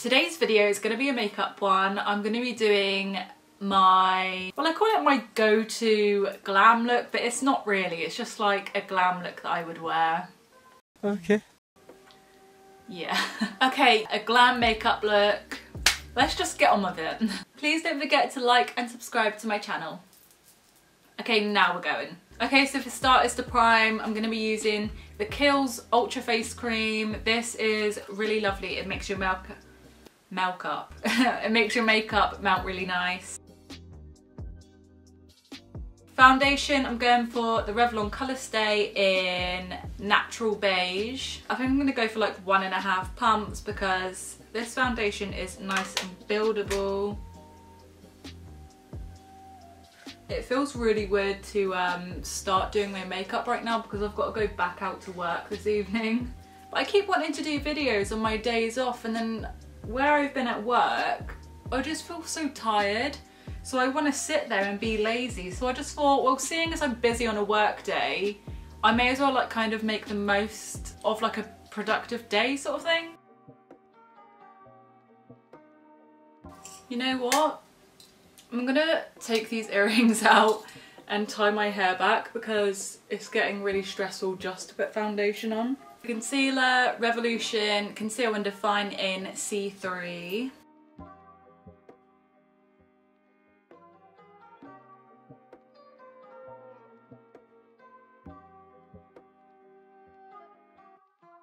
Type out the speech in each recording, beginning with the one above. Today's video is going to be a makeup one. I'm going to be doing my, well, I call it my go-to glam look, but it's not really. It's just like a glam look that I would wear. Okay. Yeah. Okay, a glam makeup look. Let's just get on with it. Please don't forget to like and subscribe to my channel. Okay, now we're going. Okay, so for starters to prime, I'm going to be using the Kiehl's Ultra Face Cream. This is really lovely. It makes your makeup it makes your makeup melt really nice. Foundation, I'm going for the Revlon Color Stay in Natural Beige. I think I'm going to go for like 1.5 pumps because this foundation is nice and buildable. It feels really weird to start doing my makeup right now because I've got to go back out to work this evening. But I keep wanting to do videos on my days off, and then where I've been at work, I just feel so tired. So I want to sit there and be lazy. So I just thought, well, seeing as I'm busy on a work day, I may as well like kind of make the most of like a productive day sort of thing. You know what? I'm gonna take these earrings out and tie my hair back because it's getting really stressful just to put foundation on. Concealer, Revolution Conceal and Define in C3.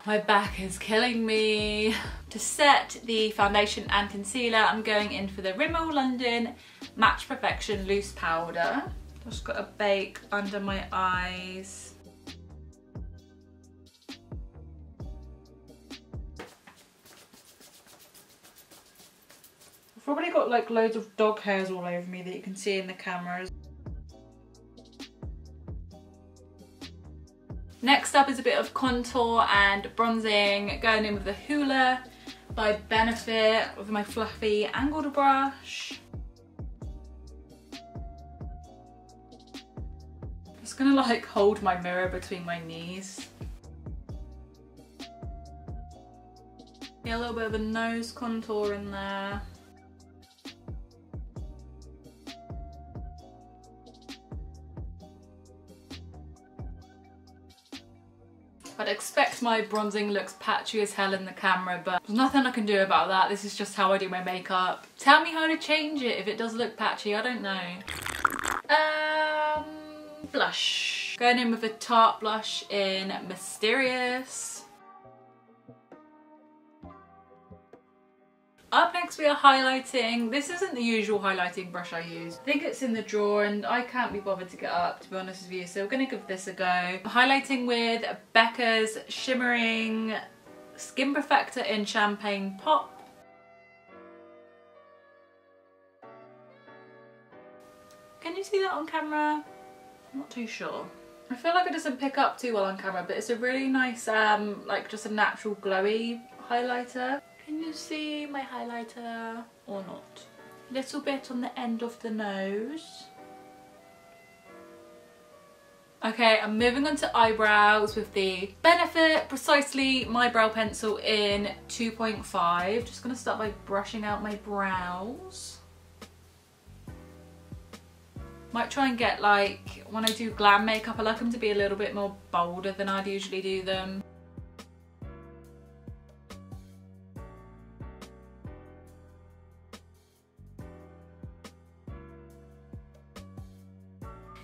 My back is killing me. To set the foundation and concealer, I'm going in for the Rimmel London Match Perfection Loose Powder. Just got a bake under my eyes. I've probably got like loads of dog hairs all over me that you can see in the cameras. Next up is a bit of contour and bronzing, going in with the Hoola by Benefit with my fluffy angled brush. I'm just gonna like hold my mirror between my knees. Get a little bit of a nose contour in there. I'd expect my bronzing looks patchy as hell in the camera, but there's nothing I can do about that. This is just how I do my makeup. Tell me how to change it if it does look patchy, I don't know. Blush. Going in with a Tarte blush in Mysterious. Up next we are highlighting. This isn't the usual highlighting brush I use. I think it's in the drawer and I can't be bothered to get up, to be honest with you, so we're gonna give this a go. I'm highlighting with Becca's Shimmering Skin Perfector in Champagne Pop. Can you see that on camera? I'm not too sure. I feel like it doesn't pick up too well on camera, but it's a really nice, like just a natural glowy highlighter. Can you see my highlighter or not? Little bit on the end of the nose. Okay, I'm moving on to eyebrows with the Benefit Precisely My Brow Pencil in 2.5. Just gonna start by brushing out my brows. Might try and get like, when I do glam makeup, I like them to be a little bit more bolder than I'd usually do them.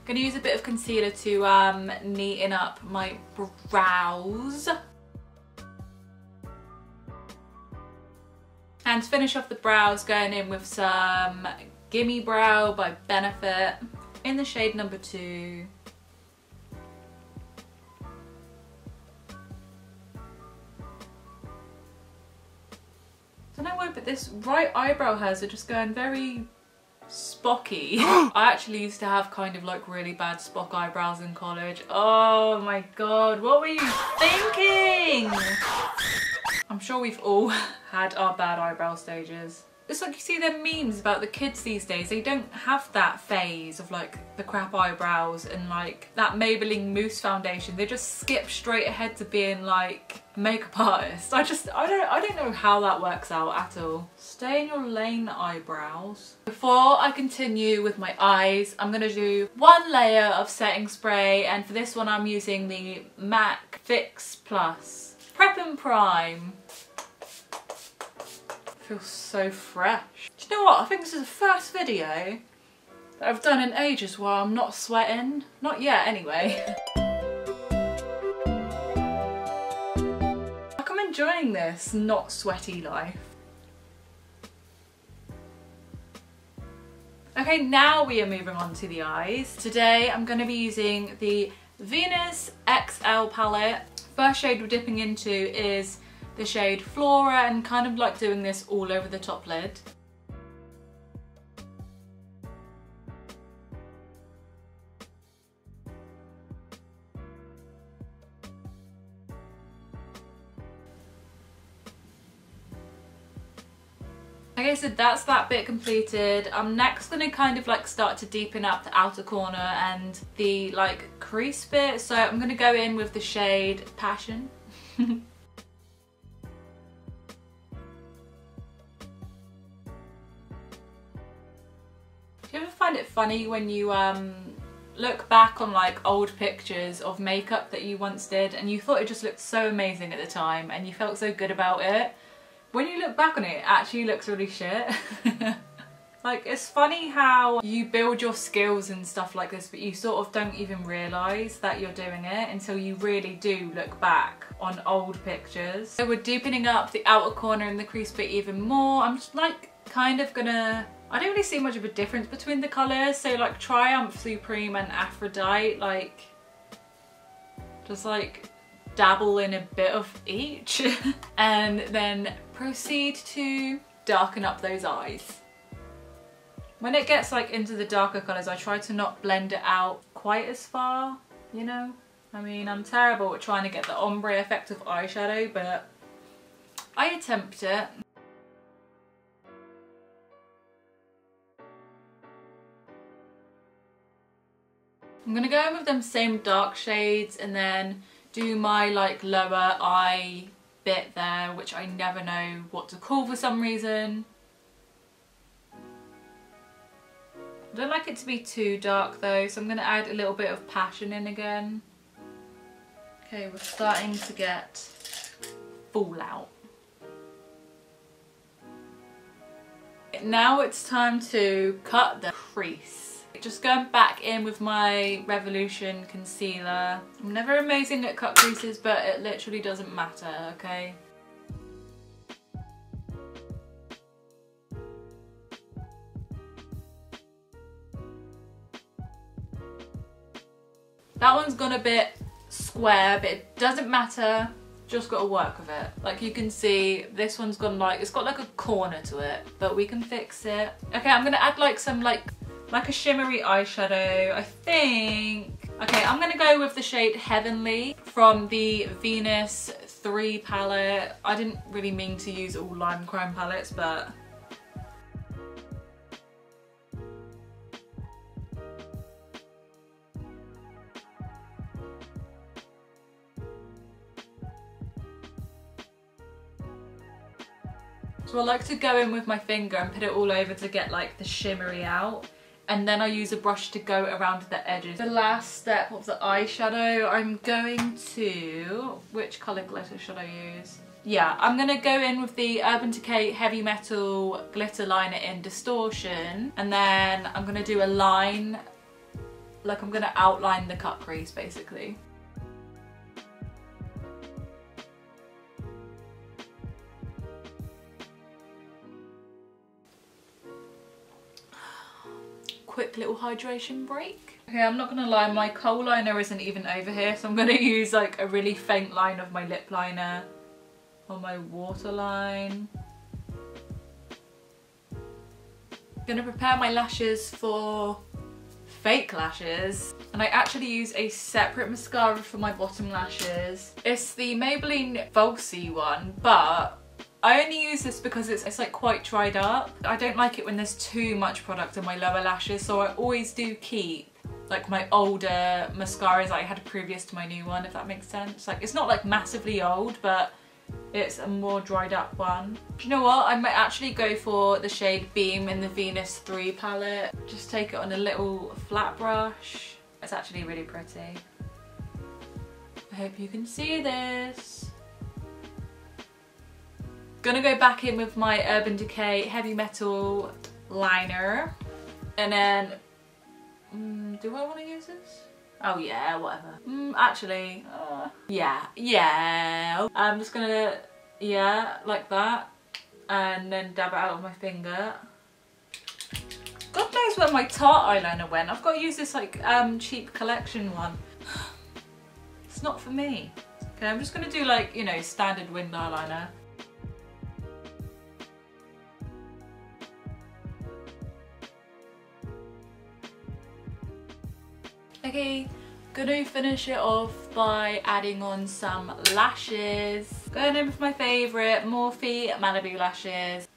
Gonna use a bit of concealer to neaten up my brows. And to finish off the brows, going in with some Gimme Brow by Benefit in the shade number 2. Don't know why, but this right eyebrow hairs are just going very spocky. I actually used to have kind of like really bad spock eyebrows in college. Oh my god, what were you thinking? I'm sure we've all had our bad eyebrow stages. Just like you see their memes about the kids these days, they don't have that phase of like the crap eyebrows and like that Maybelline mousse foundation. They just skip straight ahead to being like makeup artists. I don't know how that works out at all. Stay in your lane, eyebrows. Before I continue with my eyes, I'm gonna do one layer of setting spray, and for this one I'm using the MAC Fix Plus Prep and Prime. Feels so fresh. Do you know what? I think this is the first video that I've done in ages where I'm not sweating. Not yet, anyway. Like, I'm enjoying this not sweaty life. Okay, now we are moving on to the eyes. Today I'm going to be using the Venus XL palette. First shade we're dipping into is the shade Flora, and kind of like doing this all over the top lid. Okay, so that's that bit completed. I'm next gonna kind of like start to deepen up the outer corner and the like crease bit. So I'm gonna go in with the shade Passion. It funny when you look back on like old pictures of makeup that you once did and you thought it just looked so amazing at the time and you felt so good about it. When you look back on it, it actually looks really shit. Like, it's funny how you build your skills and stuff like this, but you sort of don't even realise that you're doing it until you really do look back on old pictures. So we're deepening up the outer corner and the crease bit even more. I'm just like kind of gonna, I don't really see much of a difference between the colours, so like Triumph Supreme and Aphrodite, like just like dabble in a bit of each and then proceed to darken up those eyes. When it gets like into the darker colours, I try to not blend it out quite as far, you know? I mean, I'm terrible at trying to get the ombre effect of eyeshadow, but I attempt it. I'm gonna go in with them same dark shades and then do my like lower eye bit there, which I never know what to call for some reason. I don't like it to be too dark though, so I'm gonna add a little bit of Passion in again. Okay, we're starting to get fallout. Now it's time to cut the crease. Just going back in with my Revolution concealer. I'm never amazing at cut creases, but it literally doesn't matter, okay? That one's gone a bit square, but it doesn't matter. Just got to work with it. Like you can see, this one's gone like, it's got like a corner to it, but we can fix it. Okay, I'm gonna add like some like a shimmery eyeshadow, I think. Okay, I'm gonna go with the shade Heavenly from the Venus 3 palette. I didn't really mean to use all Lime Crime palettes, but... So I like to go in with my finger and put it all over to get like the shimmery out. And then I use a brush to go around the edges. The last step of the eyeshadow, I'm going to... Which colour glitter should I use? Yeah, I'm going to go in with the Urban Decay Heavy Metal Glitter Liner in Distortion. And then I'm going to do a line, like I'm going to outline the cut crease basically. Quick little hydration break. Okay, I'm not gonna lie, my kohl liner isn't even over here, so I'm gonna use like a really faint line of my lip liner on my waterline. Gonna prepare my lashes for fake lashes, and I actually use a separate mascara for my bottom lashes. It's the Maybelline Falsie one, but I only use this because it's like quite dried up. I don't like it when there's too much product in my lower lashes, so I always do keep like my older mascaras I had previous to my new one, if that makes sense. Like, it's not like massively old, but it's a more dried up one. Do you know what? I might actually go for the shade Beam in the Venus 3 palette. Just take it on a little flat brush. It's actually really pretty. I hope you can see this. Gonna go back in with my Urban Decay Heavy Metal liner. And then, do I want to use this? Oh yeah, whatever. Actually, yeah. I'm just gonna, yeah, like that. And then dab it out with my finger. God knows where my Tarte eyeliner went. I've got to use this like cheap collection one. It's not for me. Okay, I'm just gonna do like, you know, standard winged eyeliner. Okay, gonna finish it off by adding on some lashes. Going in with my favourite Morphe Malibu lashes.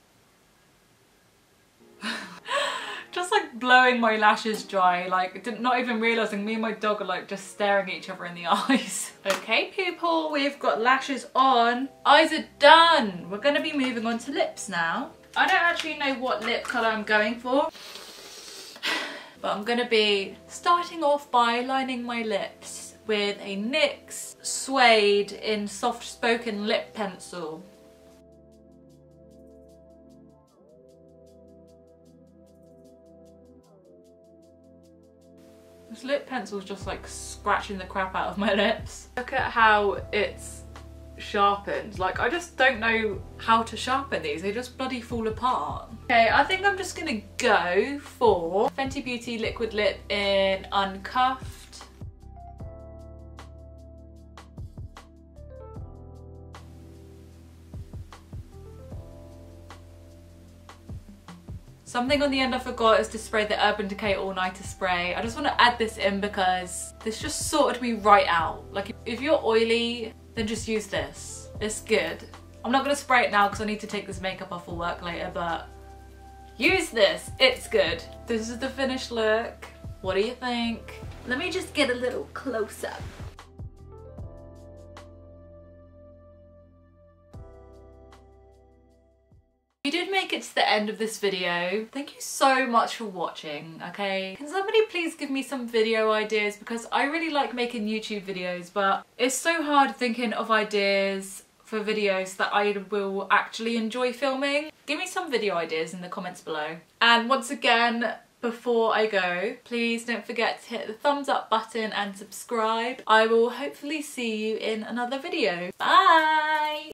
Just like blowing my lashes dry, like not even realising me and my dog are like just staring at each other in the eyes. Okay people, we've got lashes on. Eyes are done. We're gonna be moving on to lips now. I don't actually know what lip colour I'm going for. But I'm gonna be starting off by lining my lips with a NYX Suede in Soft Spoken Lip Pencil. This lip pencil's just like scratching the crap out of my lips. Look at how it's sharpened. Like, I just don't know how to sharpen these. They just bloody fall apart. Okay, I think I'm just gonna go for Fenty Beauty Liquid Lip in Uncuffed. Something on the end I forgot is to spray the Urban Decay All Nighter Spray. I just want to add this in because this just sorted me right out. Like, if you're oily, then just use this. It's good. I'm not gonna spray it now because I need to take this makeup off for work later, but use this, it's good. This is the finished look. What do you think? Let me just get a little close up. If you did make it to the end of this video, thank you so much for watching, okay? Can somebody please give me some video ideas, because I really like making YouTube videos, but it's so hard thinking of ideas for videos that I will actually enjoy filming. Give me some video ideas in the comments below. And once again, before I go, please don't forget to hit the thumbs up button and subscribe. I will hopefully see you in another video. Bye!